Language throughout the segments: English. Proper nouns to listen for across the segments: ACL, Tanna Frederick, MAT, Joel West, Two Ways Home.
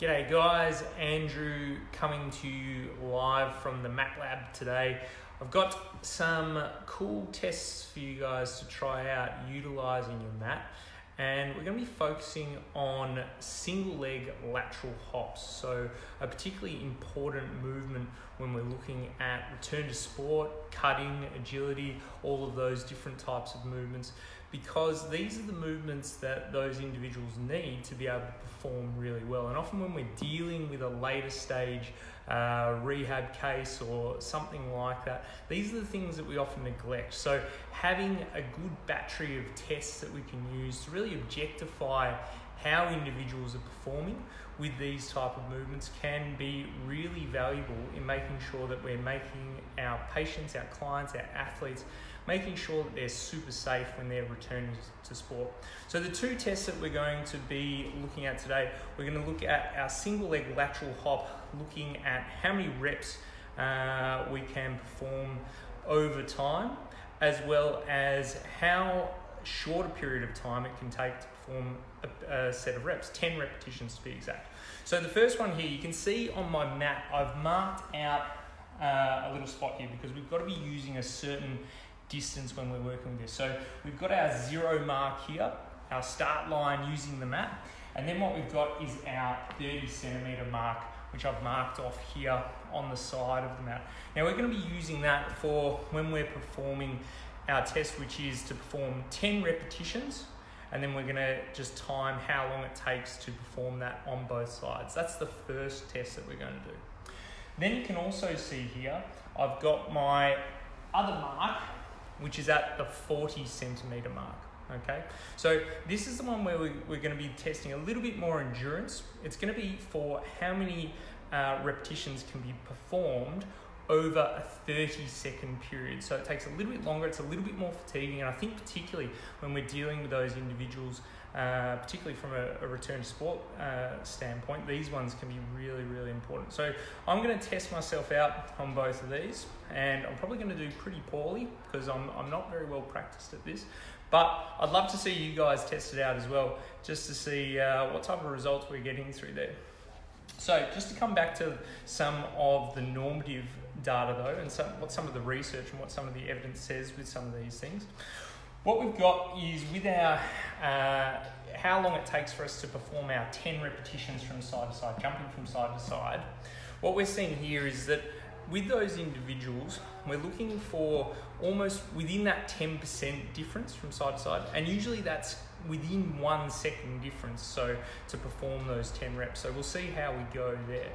G'day guys, Andrew coming to you live from the MAT lab today. I've got some cool tests for you guys to try out utilising your MAT, and we're going to be focusing on single leg lateral hops, so a particularly important movement when we're looking at return to sport, cutting, agility, all of those different types of movements, because these are the movements that those individuals need to be able to perform really well. And often when we're dealing with a later stage rehab case or something like that, these are the things that we often neglect. So having a good battery of tests that we can use to really objectify how individuals are performing with these type of movements can be really valuable in making sure that we're making our patients, our clients, our athletes, making sure that they're super safe when they're returning to sport. So the two tests that we're going to be looking at today, we're going to look at our single leg lateral hop, looking at how many reps we can perform over time, as well as how short a period of time it can take to perform a set of reps, 10 repetitions to be exact. So the first one here, you can see on my mat, I've marked out a little spot here because we've got to be using a certain distance when we're working with this. So we've got our zero mark here, our start line using the mat, and then what we've got is our 30 cm mark, which I've marked off here on the side of the mat. Now we're going to be using that for when we're performing our test, which is to perform 10 repetitions, and then we're going to just time how long it takes to perform that on both sides. That's the first test that we're going to do. Then you can also see here, I've got my other mark, which is at the 40 cm mark, okay? So this is the one where we're going to be testing a little bit more endurance. It's going to be for how many repetitions can be performed over a 30-second period. So it takes a little bit longer, it's a little bit more fatiguing, and I think particularly when we're dealing with those individuals, particularly from a return to sport standpoint, these ones can be really, really important. So I'm gonna test myself out on both of these, and I'm probably gonna do pretty poorly because I'm not very well practiced at this, but I'd love to see you guys test it out as well, just to see what type of results we're getting through there. So just to come back to some of the normative data though, and what some of the research and what some of the evidence says with some of these things. What we've got is with our, how long it takes for us to perform our 10 repetitions from side to side, jumping from side to side. What we're seeing here is that with those individuals, we're looking for almost within that 10% difference from side to side, and usually that's within 1 second difference, so to perform those 10 reps. So we'll see how we go there.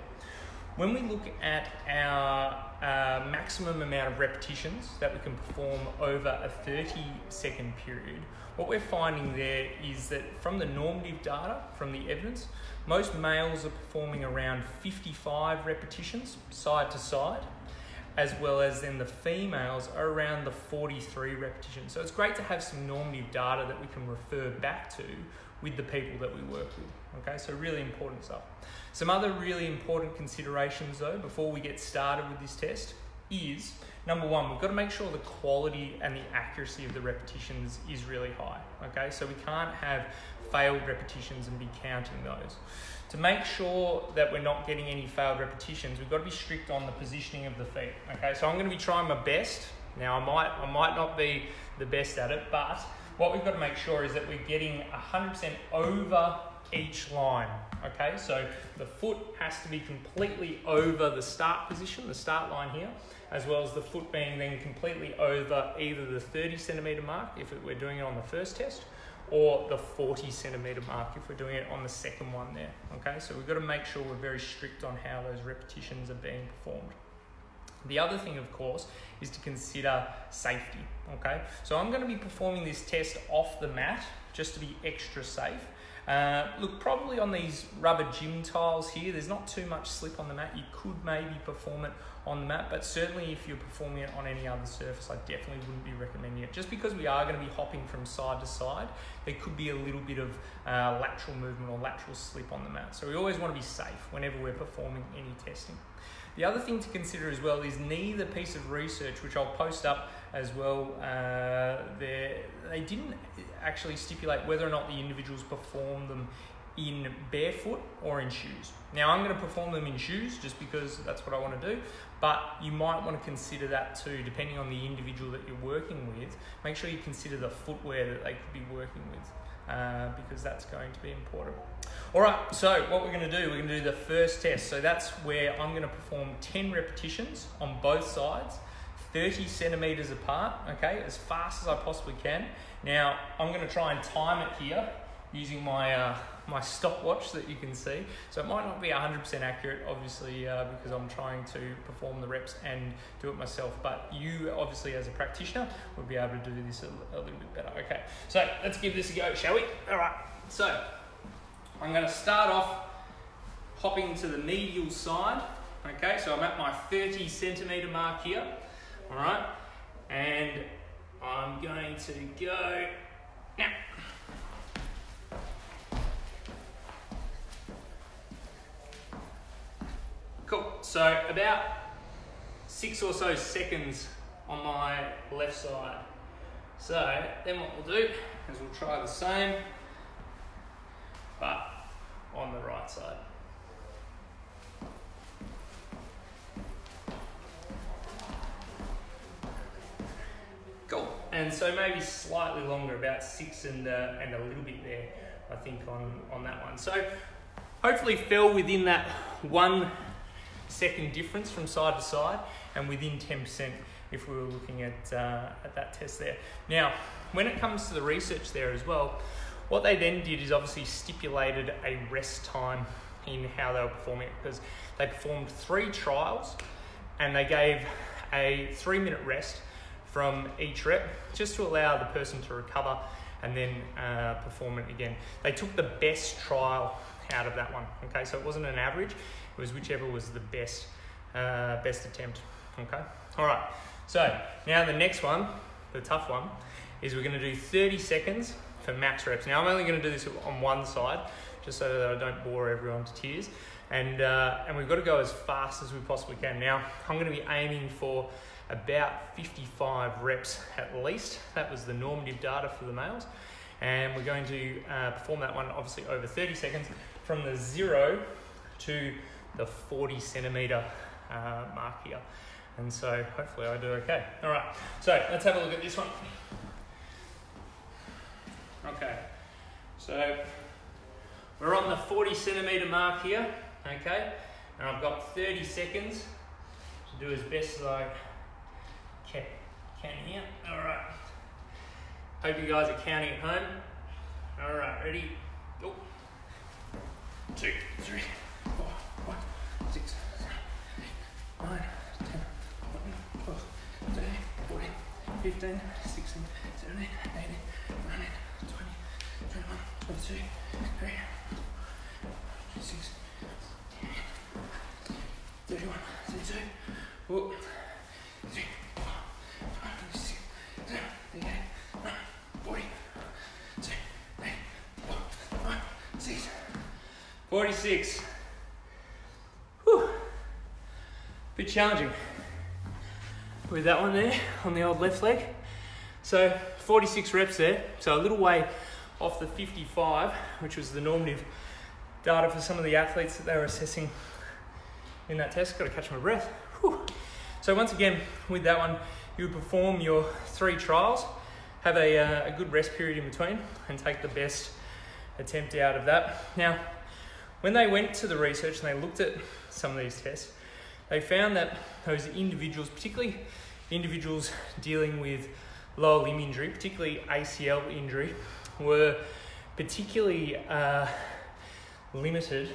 When we look at our maximum amount of repetitions that we can perform over a 30-second period, what we're finding there is that from the normative data, from the evidence, most males are performing around 55 repetitions side to side, as well as then the females are around the 43 repetitions. So it's great to have some normative data that we can refer back to with the people that we work with, okay? So really important stuff. Some other really important considerations though, before we get started with this test, is number one, we've got to make sure the quality and the accuracy of the repetitions is really high, okay? So we can't have failed repetitions and be counting those. To make sure that we're not getting any failed repetitions, we've got to be strict on the positioning of the feet, okay? So I'm going to be trying my best. Now I might not be the best at it, but what we've got to make sure is that we're getting 100% over each line, okay? So the foot has to be completely over the start position, the start line here, as well as the foot being then completely over either the 30 cm mark, if we're doing it on the first test, or the 40 cm mark, if we're doing it on the second one there, okay? So we've got to make sure we're very strict on how those repetitions are being performed. The other thing, of course, is to consider safety, okay? So I'm going to be performing this test off the mat, just to be extra safe. Look, probably on these rubber gym tiles here, there's not too much slip on the mat. You could maybe perform it on the mat, but certainly if you're performing it on any other surface, I definitely wouldn't be recommending it. Just because we are going to be hopping from side to side, there could be a little bit of lateral movement or lateral slip on the mat. So we always want to be safe whenever we're performing any testing. The other thing to consider as well is neither piece of research, which I'll post up as well, they didn't actually stipulate whether or not the individuals performed them in barefoot or in shoes. Now I'm going to perform them in shoes just because that's what I want to do, but you might want to consider that too, depending on the individual that you're working with. Make sure you consider the footwear that they could be working with, because that's going to be important. All right, so what we're going to do, we're going to do the first test. So that's where I'm going to perform 10 repetitions on both sides, 30 centimeters apart, okay, as fast as I possibly can. Now I'm going to try and time it here using my my stopwatch that you can see. So it might not be 100% accurate, obviously, because I'm trying to perform the reps and do it myself, but you obviously as a practitioner will be able to do this a little bit better. Okay, so let's give this a go, shall we? All right, so I'm going to start off hopping to the medial side. Okay, so I'm at my 30 centimeter mark here. All right, and I'm going to go now. Cool, so about 6 or so seconds on my left side. So then what we'll do is we'll try the same, but on the right side. Cool, and so maybe slightly longer, about 6 and a little bit there, I think, on that one. So hopefully fell within that 1 second difference from side to side and within 10% if we were looking at that test there. Now, when it comes to the research there as well, what they then did is obviously stipulated a rest time in how they were performing it, because they performed 3 trials and they gave a 3-minute rest from each rep just to allow the person to recover and then perform it again. They took the best trial out of that one, okay? So it wasn't an average, it was whichever was the best best attempt, okay? All right, so now the next one, the tough one, is we're gonna do 30 seconds for max reps. Now I'm only gonna do this on one side, just so that I don't bore everyone to tears. And we've gotta go as fast as we possibly can. Now, I'm gonna be aiming for about 55 reps at least. That was the normative data for the males. And we're going to perform that one obviously over 30 seconds from the 0 to the 40 centimeter mark here. And so hopefully I do okay. All right, so let's have a look at this one. Okay, so we're on the 40 centimeter mark here, okay? And I've got 30 seconds to do as best as I can here. All right. Hope you guys are counting at home. All right, ready? Go. 2, 3, 4, 5, 6, 7, 8, 9, 10, 11, 12, 13, 14, 15, 16, 17, 18, 19, 20, 21, 22, 23, 46. Whew. Bit challenging with that one there on the old left leg. So 46 reps there, so a little way off the 55, which was the normative data for some of the athletes that they were assessing in that test. Got to catch my breath. Whew. So once again, with that one, you would perform your 3 trials, have a good rest period in between, and take the best attempt out of that. Now, when they went to the research and they looked at some of these tests, they found that those individuals, particularly individuals dealing with lower limb injury, particularly ACL injury, were particularly limited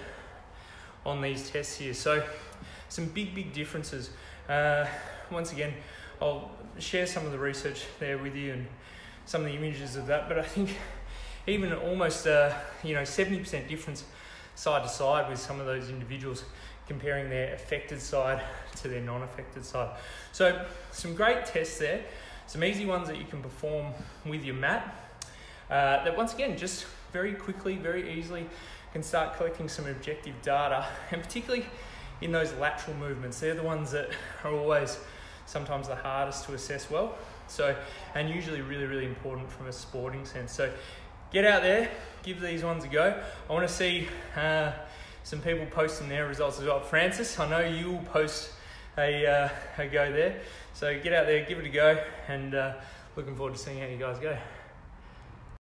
on these tests here. So some big differences. Once again, I'll share some of the research there with you and some of the images of that, but I think even almost 70% difference side to side with some of those individuals, comparing their affected side to their non-affected side. So some great tests there, some easy ones that you can perform with your mat, that once again, just very quickly, very easily can start collecting some objective data, and particularly in those lateral movements. They're the ones that are always sometimes the hardest to assess well, so, and usually really important from a sporting sense. So get out there, give these ones a go. I want to see some people posting their results as well. Francis, I know you'll post a go there. So get out there, give it a go, and looking forward to seeing how you guys go.